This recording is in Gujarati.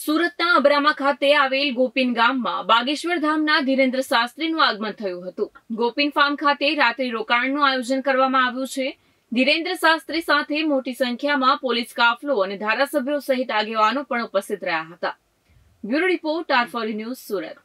સુરતના અબરામા ખાતે આવેલ ગોપીન ગામમાં બાગેશ્વર ધામના ધીરેન્દ્ર શાસ્ત્રીનું આગમન થયું હતું. ગોપીન ફાર્મ ખાતે રાત્રિ રોકાણનું આયોજન કરવામાં આવ્યું છે. ધીરેન્દ્ર શાસ્ત્રી સાથે મોટી સંખ્યામાં પોલીસ કાફલો અને ધારાસભ્યો સહિત આગેવાનો પણ ઉપસ્થિત રહ્યા હતા. Bureau report R4 news Surat.